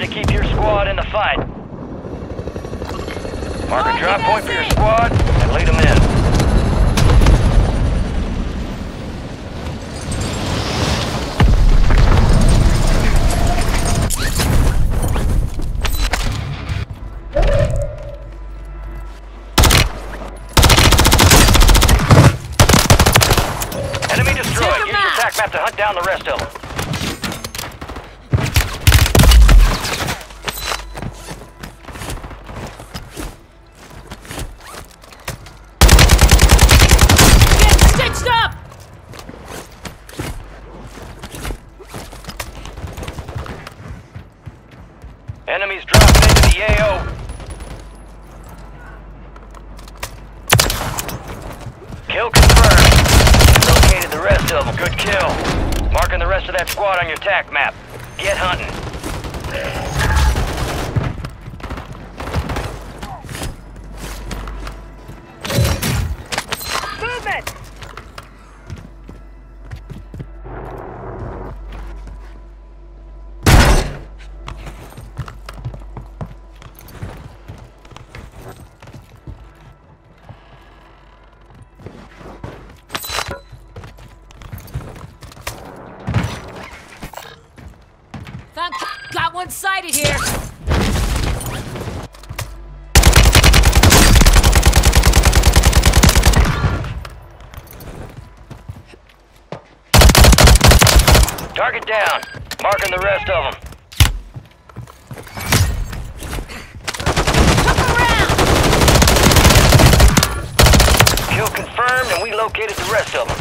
to keep your squad in the fight. Mark a drop point for your squad and lead them in. Have to hunt down the rest of them. Get stitched up! Enemies dropped into the AO. Kill confirmed. Located the rest of them. Good kill. Marking the rest of that squad on your attack map. Get hunting. Movement! Got one sighted here. Target down. Marking the rest of them. Come around. Kill confirmed, and we located the rest of them.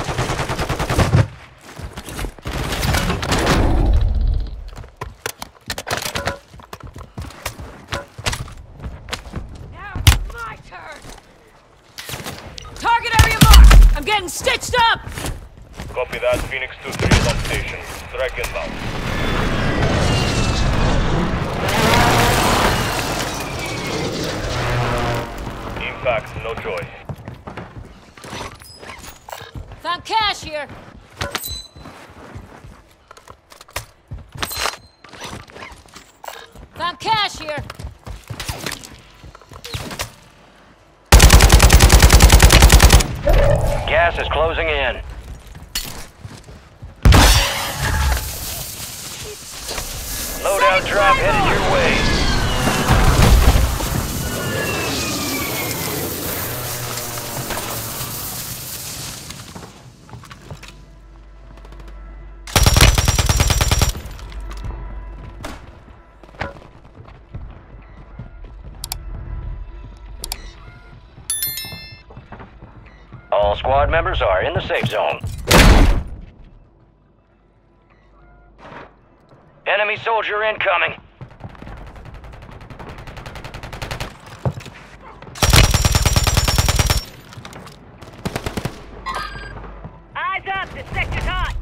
Stitched up! Copy that, Phoenix 2-3 is on station. Strike inbound. Impact, no joy. Found cash here. Found cash here. Gas is closing in. Loadout drop headed your way. All squad members are in the safe zone. Enemy soldier incoming. Eyes up, the sector's hot.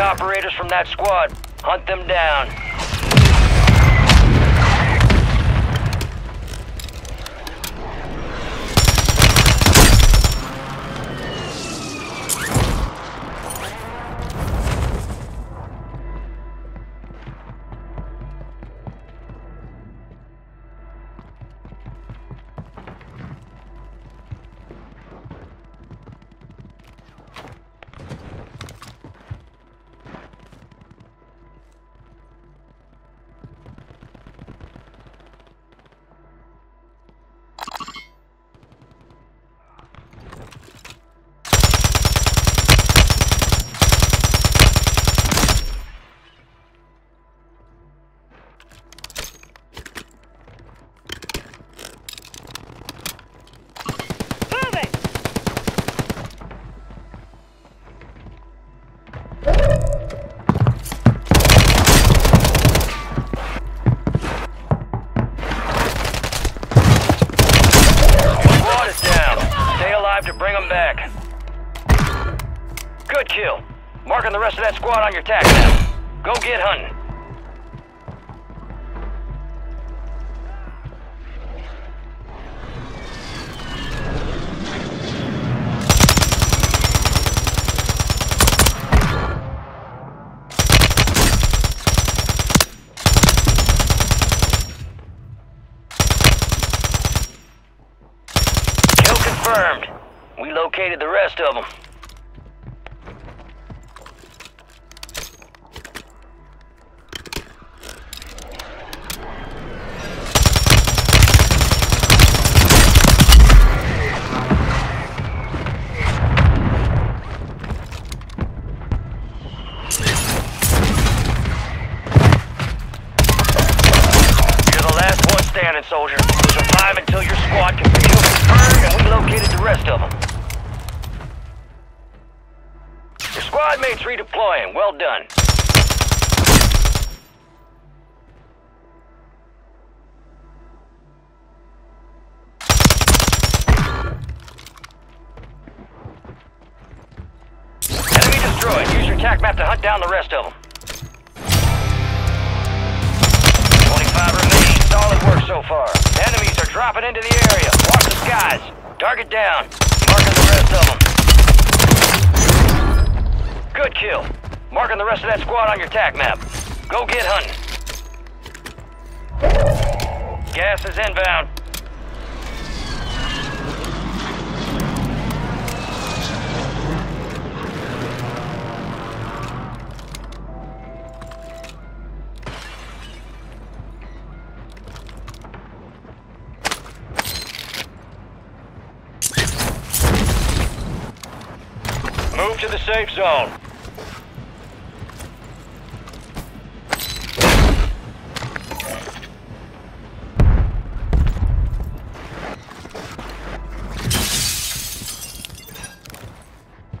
Operators from that squad, hunt them down. and the rest of that squad on your tack now. Go get hunting. Confirmed. We located the rest of them. You're the last one standing, soldier. Survive until your squad can be confirmed and we located the rest of them. Your squad mates redeploying. Well done. Enemy destroyed. Use your attack map to hunt down the rest of them. 25 remaining. Solid work so far. Enemies are dropping into the area. Watch the skies. Target down. Marking the rest of them. Good kill. Marking the rest of that squad on your tack map. Go get hunting. Gas is inbound. Move to the safe zone.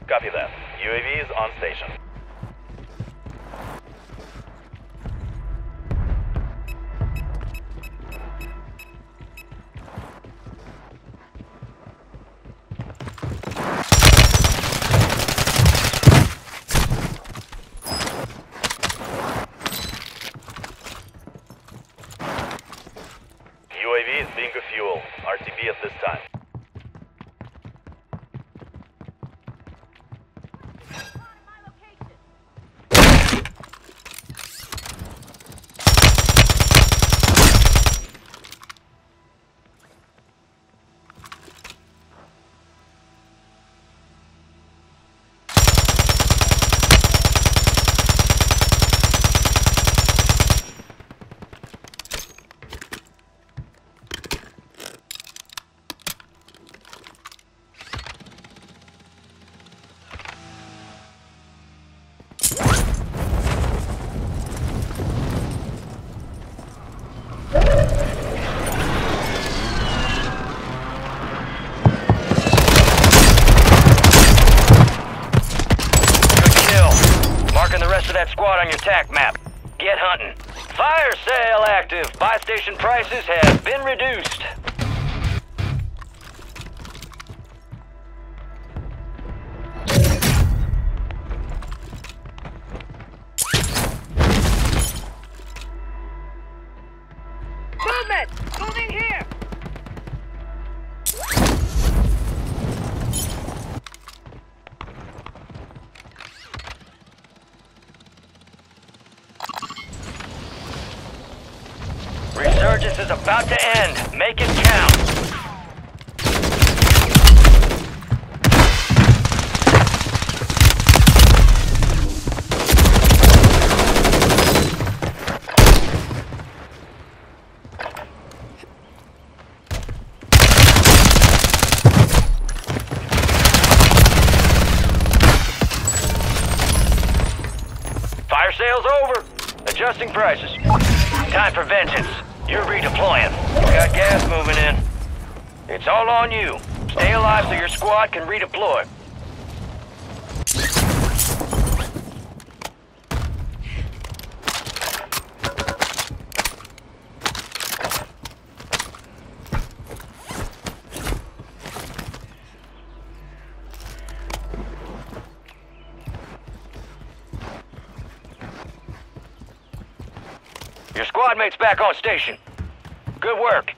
Copy that. UAV is on station. UAV is being a fuel. RTB at this time. Squad on your tack map. Get hunting. Fire sale active. Buy station prices have been reduced. Movement! Moving here! Resurgence is about to end. Make it count. Fire sale's over. Adjusting prices. Time for vengeance. You're redeploying. You got gas moving in. It's all on you. Stay alive so your squad can redeploy. Your squad mate's back on station. Good work.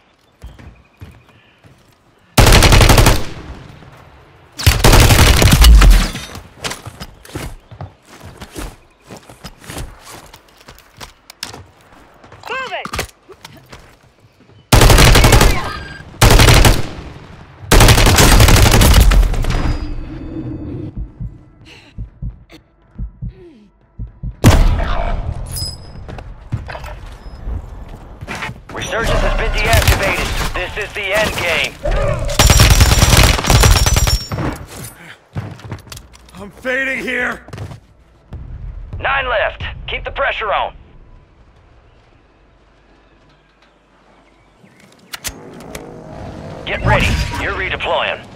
Resurgence has been deactivated. This is the end game. I'm fading here. 9 left. Keep the pressure on. Get ready. You're redeploying.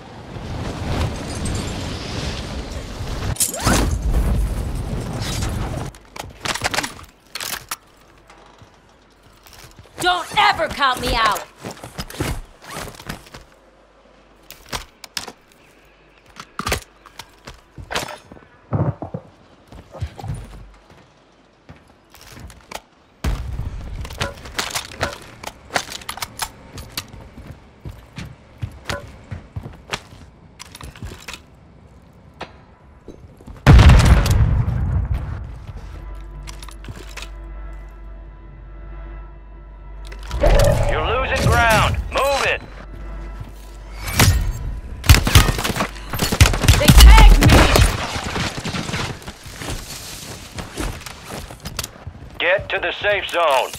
Don't ever count me out! Get to the safe zone.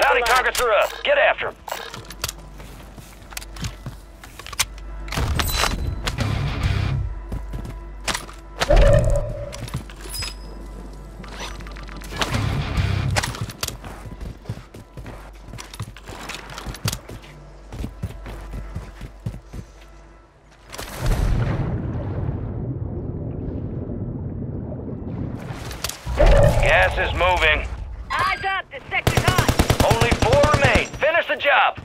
Bounty targets are up. Get after them. Gas is moving. I got the sector. Only 4 remain. Finish the job.